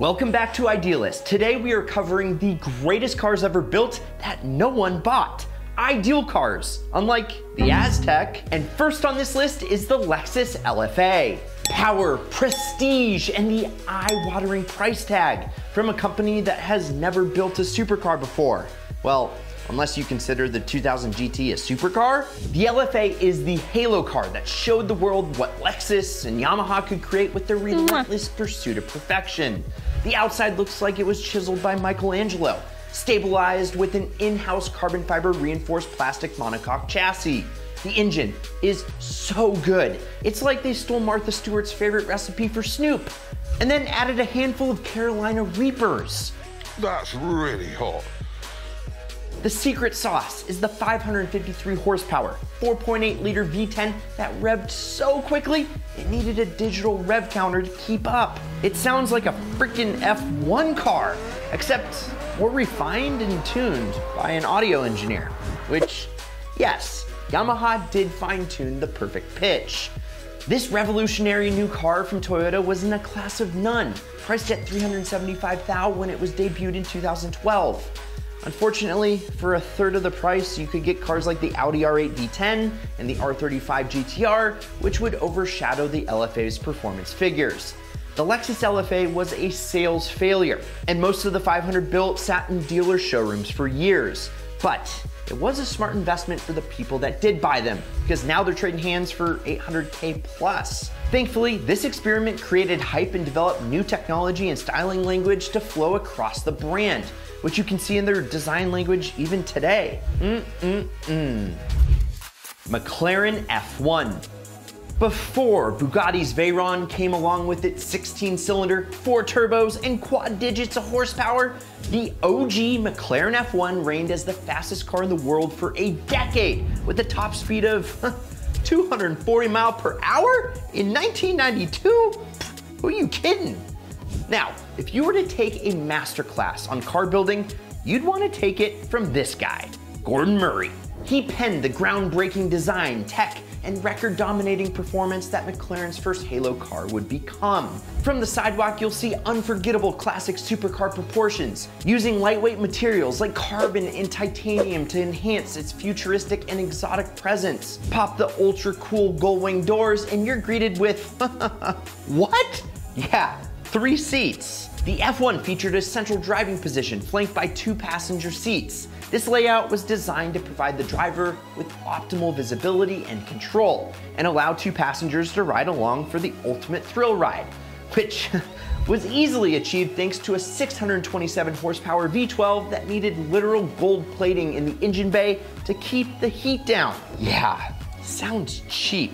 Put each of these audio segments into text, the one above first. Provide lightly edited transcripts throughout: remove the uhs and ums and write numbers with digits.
Welcome back to Idealist. Today we are covering the greatest cars ever built that no one bought. Ideal cars, unlike the Aztec. And first on this list is the Lexus LFA. Power, prestige, and the eye-watering price tag from a company that has never built a supercar before. Well, unless you consider the 2000 GT a supercar, the LFA is the halo car that showed the world what Lexus and Yamaha could create with their relentless pursuit of perfection. The outside looks like it was chiseled by Michelangelo, stabilized with an in-house carbon fiber reinforced plastic monocoque chassis. The engine is so good. It's like they stole Martha Stewart's favorite recipe for Snoop and then added a handful of Carolina Reapers. That's really hot. The secret sauce is the 553 horsepower, 4.8 liter V10 that revved so quickly, it needed a digital rev counter to keep up. It sounds like a freaking F1 car, except more refined and tuned by an audio engineer, which, yes, Yamaha did fine-tune the perfect pitch. This revolutionary new car from Toyota was in a class of none, priced at $375,000 when it was debuted in 2012. Unfortunately, for a third of the price, you could get cars like the Audi R8 V10 and the R35 GTR, which would overshadow the LFA's performance figures. The Lexus LFA was a sales failure, and most of the 500 built sat in dealer showrooms for years. But it was a smart investment for the people that did buy them, because now they're trading hands for $800K plus. Thankfully, this experiment created hype and developed new technology and styling language to flow across the brand, which you can see in their design language even today. McLaren F1. Before Bugatti's Veyron came along with its 16-cylinder, 4 turbos, and quad digits of horsepower, the OG McLaren F1 reigned as the fastest car in the world for a decade, with a top speed of 240 mph in 1992? Who are you kidding? Now, if you were to take a masterclass on car building, you'd want to take it from this guy, Gordon Murray. He penned the groundbreaking design, tech, and record-dominating performance that McLaren's first halo car would become. From the sidewalk, you'll see unforgettable classic supercar proportions, using lightweight materials like carbon and titanium to enhance its futuristic and exotic presence. Pop the ultra-cool gull-wing doors, and you're greeted with, what? Yeah. 3 seats. The F1 featured a central driving position flanked by 2 passenger seats. This layout was designed to provide the driver with optimal visibility and control and allow 2 passengers to ride along for the ultimate thrill ride, which was easily achieved thanks to a 627 horsepower V12 that needed literal gold plating in the engine bay to keep the heat down. Yeah, sounds cheap.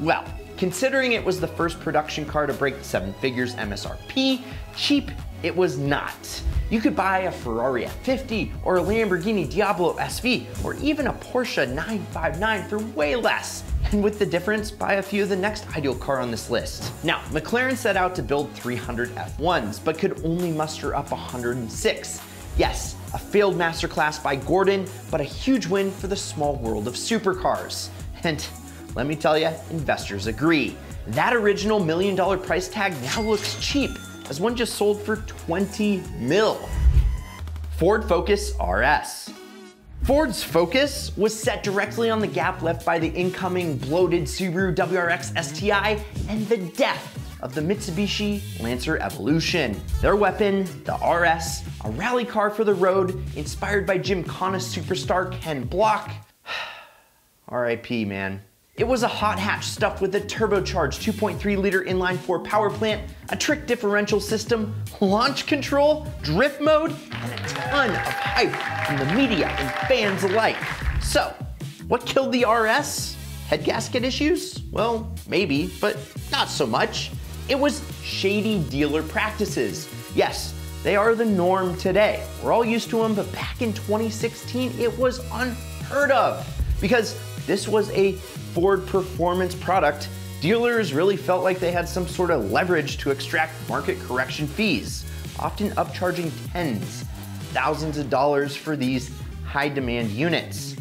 Well, considering it was the first production car to break the 7 figures MSRP, cheap it was not. You could buy a Ferrari F50 or a Lamborghini Diablo SV or even a Porsche 959 for way less, and with the difference, buy a few of the next ideal car on this list. Now, McLaren set out to build 300 F1s, but could only muster up 106. Yes, a failed masterclass by Gordon, but a huge win for the small world of supercars. And let me tell you, investors agree. That original $1 million price tag now looks cheap, as one just sold for 20 mil. Ford Focus RS. Ford's Focus was set directly on the gap left by the incoming bloated Subaru WRX STI and the death of the Mitsubishi Lancer Evolution. Their weapon, the RS, a rally car for the road, inspired by gymkhana superstar Ken Block. R.I.P., man. It was a hot hatch stuffed with a turbocharged 2.3 liter inline-4 power plant, a trick differential system, launch control, drift mode, and a ton of hype from the media and fans alike. So, what killed the RS? Head gasket issues? Well, maybe, but not so much. It was shady dealer practices. Yes, they are the norm today. We're all used to them, but back in 2016, it was unheard of, because this was a Ford performance product. Dealers really felt like they had some sort of leverage to extract market correction fees, often upcharging tens, thousands of dollars for these high demand units.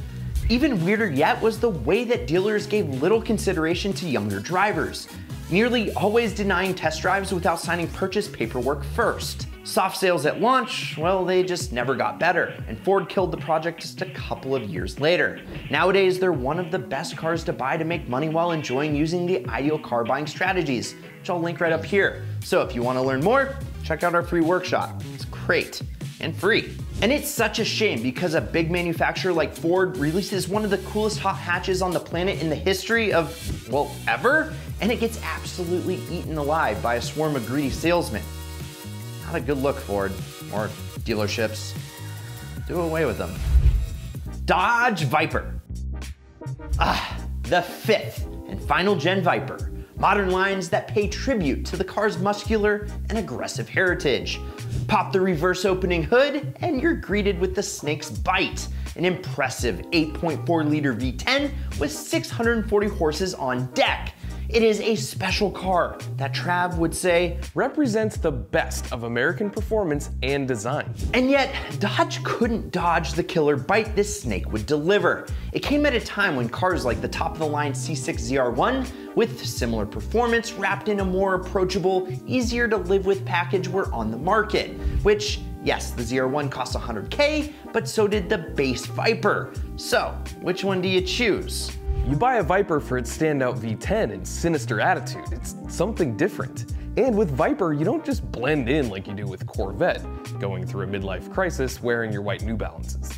Even weirder yet was the way that dealers gave little consideration to younger drivers. nearly always denying test drives without signing purchase paperwork first. Soft sales at launch, well, they just never got better, and Ford killed the project just a couple of years later. Nowadays, they're one of the best cars to buy to make money while enjoying using the ideal car buying strategies, which I'll link right up here. So if you want to learn more, check out our free workshop. It's great and free. And it's such a shame because a big manufacturer like Ford releases one of the coolest hot hatches on the planet in the history of, well, ever, and it gets absolutely eaten alive by a swarm of greedy salesmen. Not a good look, Ford, or dealerships. Do away with them. Dodge Viper. The fifth and final gen Viper. Modern lines that pay tribute to the car's muscular and aggressive heritage. Pop the reverse opening hood and you're greeted with the snake's bite, an impressive 8.4 liter V10 with 640 horses on deck. It is a special car that Trav would say represents the best of American performance and design. And yet, Dodge couldn't dodge the killer bite this snake would deliver. It came at a time when cars like the top-of-the-line C6 ZR1 with similar performance wrapped in a more approachable, easier to live with package were on the market, which, yes, the ZR1 costs $100K, but so did the base Viper. So, which one do you choose? You buy a Viper for its standout V10 and sinister attitude. It's something different. And with Viper, you don't just blend in like you do with Corvette, going through a midlife crisis wearing your white New Balances.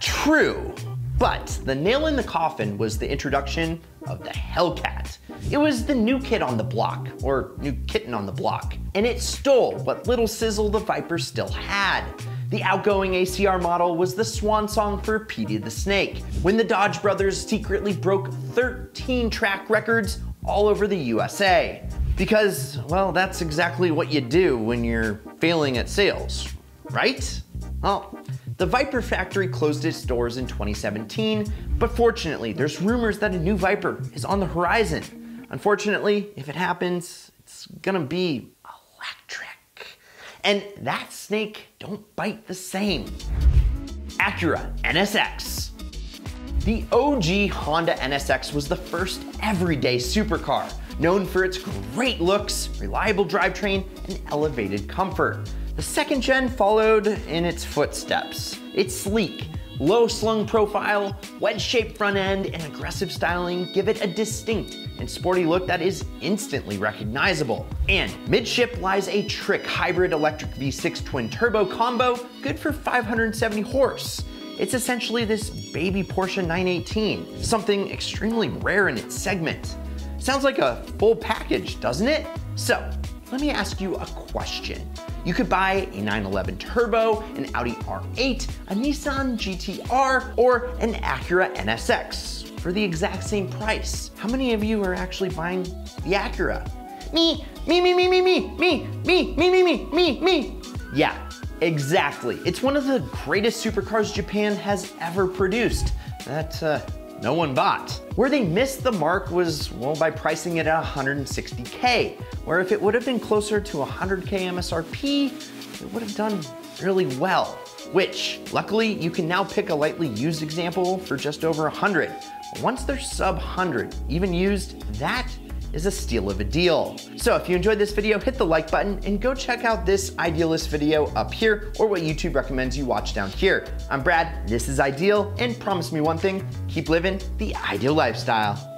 True, but the nail in the coffin was the introduction of the Hellcat. It was the new kid on the block, or new kitten on the block, and it stole what little sizzle the Viper still had. The outgoing ACR model was the swan song for Petey the Snake, when the Dodge brothers secretly broke 13 track records all over the USA. Because, well, that's exactly what you do when you're failing at sales, right? Well, the Viper factory closed its doors in 2017, but fortunately, there's rumors that a new Viper is on the horizon. Unfortunately, if it happens, it's gonna be electric. And that snake don't bite the same. Acura NSX. The OG Honda NSX was the first everyday supercar, known for its great looks, reliable drivetrain, and elevated comfort. The second gen followed in its footsteps. Its sleek, low-slung profile, wedge-shaped front end, and aggressive styling give it a distinct and sporty look that is instantly recognizable. And midship lies a trick hybrid electric V6 twin-turbo combo, good for 570 horse. It's essentially this baby Porsche 918, something extremely rare in its segment. Sounds like a full package, doesn't it? So, let me ask you a question. You could buy a 911 Turbo, an Audi R8, a Nissan GT-R, or an Acura NSX for the exact same price. How many of you are actually buying the Acura? Me. Yeah, exactly. It's one of the greatest supercars Japan has ever produced. That, no one bought. Where they missed the mark was, well, by pricing it at $160K, where if it would have been closer to $100K MSRP, it would have done really well. Which, luckily, you can now pick a lightly used example for just over $100. Once they're sub $100, even used, that is a steal of a deal. So if you enjoyed this video, hit the like button and go check out this Idealist video up here or what YouTube recommends you watch down here. I'm Brad, this is Ideal, and promise me one thing, keep living the ideal lifestyle.